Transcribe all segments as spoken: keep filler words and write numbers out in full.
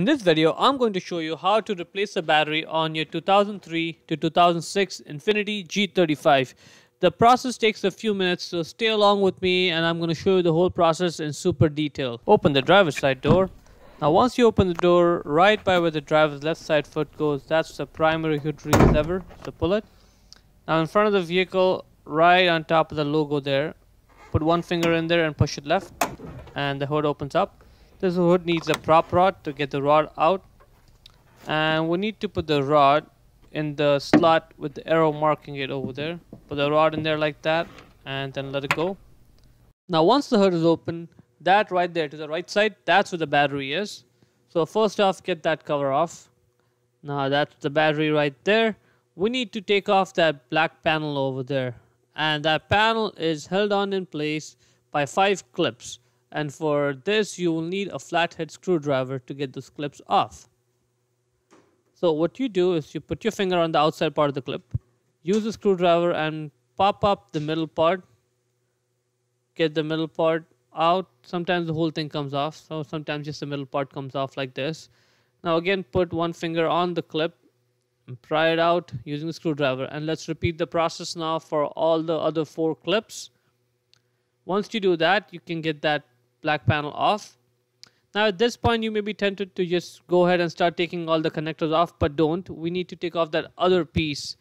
In this video, I'm going to show you how to replace the battery on your two thousand three to two thousand six Infiniti G thirty-five. The process takes a few minutes, so stay along with me and I'm going to show you the whole process in super detail. Open the driver's side door. Now once you open the door, right by where the driver's left side foot goes, that's the primary hood release lever, so pull it. Now in front of the vehicle, right on top of the logo there, put one finger in there and push it left and the hood opens up. This hood needs a prop rod to get the rod out, and we need to put the rod in the slot with the arrow marking it over there. Put the rod in there like that and then let it go. Now once the hood is open, that right there to the right side, that's where the battery is. So first off, get that cover off. Now that's the battery right there. We need to take off that black panel over there, and that panel is held on in place by five clips. And for this, you will need a flathead screwdriver to get those clips off. So what you do is you put your finger on the outside part of the clip, use a screwdriver and pop up the middle part, get the middle part out. Sometimes the whole thing comes off, so sometimes just the middle part comes off like this. Now again, put one finger on the clip and pry it out using the screwdriver, and let's repeat the process now for all the other four clips. Once you do that, you can get that black panel off. Now at this point you may be tempted to just go ahead and start taking all the connectors off, but don't. We need to take off that other piece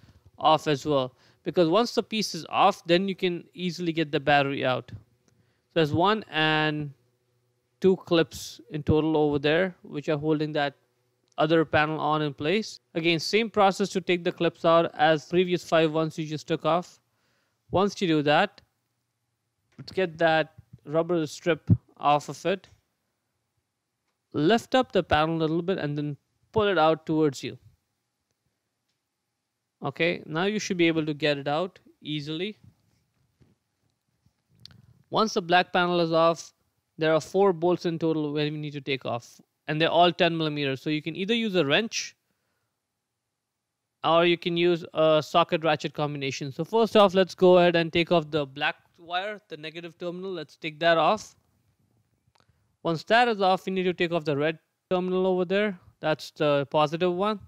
off as well, because once the piece is off, then you can easily get the battery out. So there's one and two clips in total over there which are holding that other panel on in place. Again, same process to take the clips out as previous five ones you just took off. Once you do that, let's get that rubber strip off of it, lift up the panel a little bit and then pull it out towards you. Okay, now you should be able to get it out easily. Once the black panel is off, there are four bolts in total where you need to take off, and they're all ten millimeters. So you can either use a wrench or you can use a socket ratchet combination. So first off, let's go ahead and take off the black wire, the negative terminal. Let's take that off. Once that is off, you need to take off the red terminal over there. That's the positive one.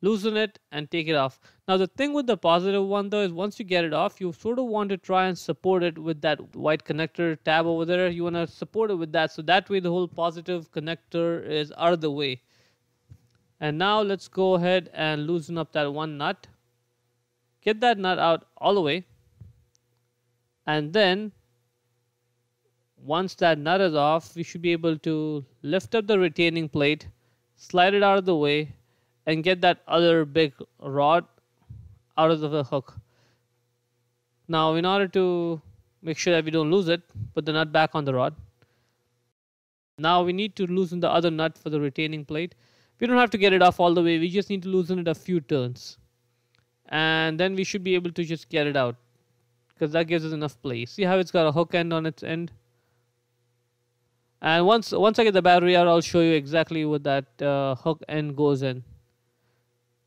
Loosen it and take it off. Now the thing with the positive one though is once you get it off, you sort of want to try and support it with that white connector tab over there. You want to support it with that, so that way the whole positive connector is out of the way. And now let's go ahead and loosen up that one nut. Get that nut out all the way. And then once that nut is off, we should be able to lift up the retaining plate, slide it out of the way, and get that other big rod out of the hook. Now in order to make sure that we don't lose it, put the nut back on the rod. Now we need to loosen the other nut for the retaining plate. We don't have to get it off all the way, we just need to loosen it a few turns. And then we should be able to just get it out, because that gives us enough place. See how it's got a hook end on its end? And once once I get the battery out, I'll show you exactly what that uh, hook end goes in.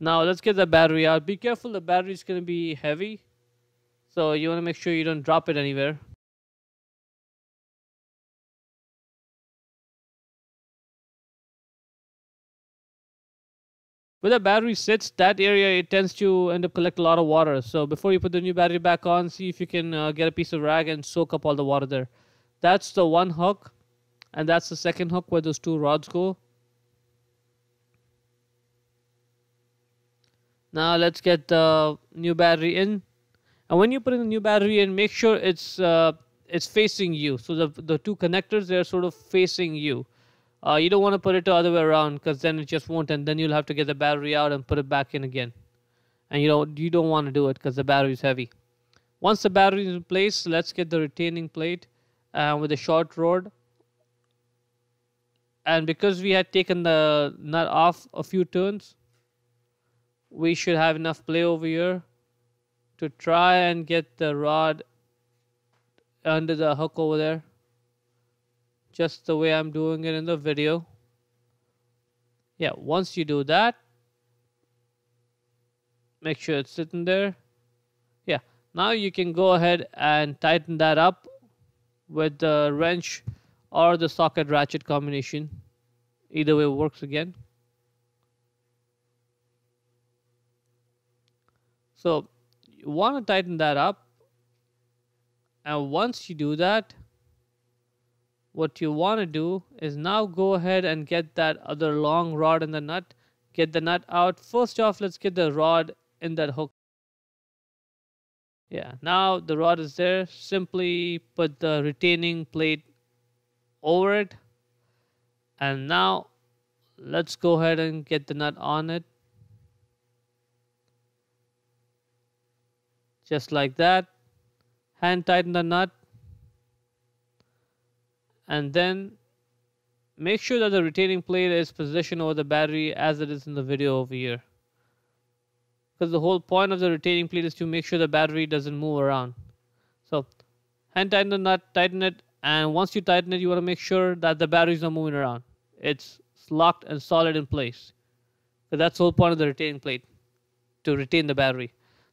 Now let's get the battery out. Be careful, the battery is going to be heavy, so you want to make sure you don't drop it anywhere. Where the battery sits, that area, it tends to end up collect a lot of water. So before you put the new battery back on, see if you can uh, get a piece of rag and soak up all the water there. That's the one hook, and that's the second hook where those two rods go. Now let's get the new battery in. And when you put in the new battery in, make sure it's uh, it's facing you. So the, the two connectors, they're sort of facing you. Uh, you don't want to put it the other way around, because then it just won't, and then you'll have to get the battery out and put it back in again. And you don't, you don't want to do it because the battery is heavy. Once the battery is in place, let's get the retaining plate uh, with a short rod. And because we had taken the nut off a few turns, we should have enough play over here to try and get the rod under the hook over there, just the way I'm doing it in the video. Yeah, once you do that, make sure it's sitting there. Yeah, now you can go ahead and tighten that up with the wrench or the socket ratchet combination. Either way works again. So you want to tighten that up, and once you do that, what you want to do is now go ahead and get that other long rod in the nut. Get the nut out. First off, let's get the rod in that hook. Yeah, now the rod is there. Simply put the retaining plate over it. And now let's go ahead and get the nut on it. Just like that. Hand tighten the nut. And then make sure that the retaining plate is positioned over the battery as it is in the video over here. Because the whole point of the retaining plate is to make sure the battery doesn't move around. So hand tighten the nut, tighten it, and once you tighten it, you want to make sure that the battery is not moving around. It's locked and solid in place. So that's the whole point of the retaining plate, to retain the battery.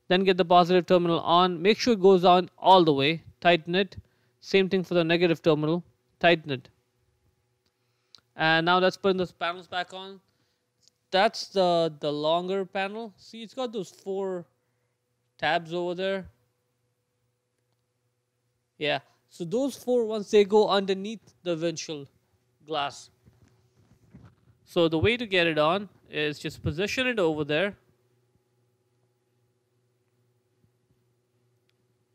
Then get the positive terminal on. Make sure it goes on all the way. Tighten it. Same thing for the negative terminal. Tighten it. And now let's put those panels back on. That's the, the longer panel. See, it's got those four tabs over there. Yeah, so those four ones, they go underneath the windshield glass. So the way to get it on is just position it over there.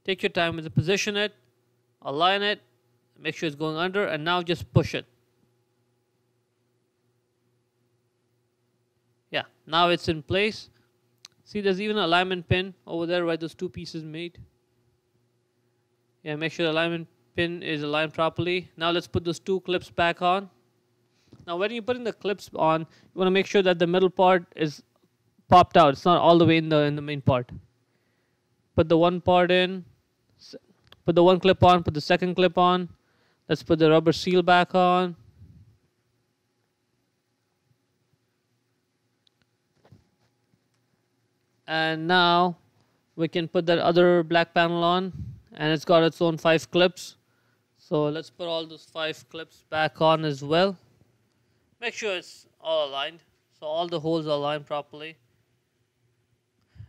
Take your time with it, position it, align it, make sure it's going under, and now just push it. Yeah, now it's in place. See, there's even an alignment pin over there where those two pieces meet. Yeah, make sure the alignment pin is aligned properly. Now let's put those two clips back on. Now when you're putting the clips on, you want to make sure that the middle part is popped out. It's not all the way in the, in the main part. Put the one part in. Put the one clip on. Put the second clip on. Let's put the rubber seal back on. And now we can put that other black panel on, and it's got its own five clips. So let's put all those five clips back on as well. Make sure it's all aligned. So all the holes are aligned properly.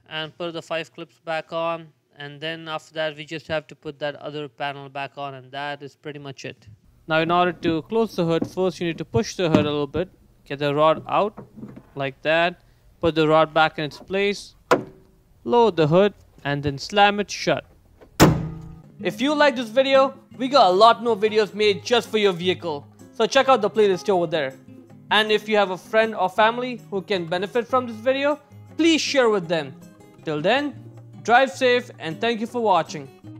And put the five clips back on. And then after that, we just have to put that other panel back on, and that is pretty much it. Now in order to close the hood, first you need to push the hood a little bit. Get the rod out like that. Put the rod back in its place. Load the hood and then slam it shut. If you like this video, we got a lot more videos made just for your vehicle, so check out the playlist over there. And if you have a friend or family who can benefit from this video, please share with them. Till then, drive safe and thank you for watching.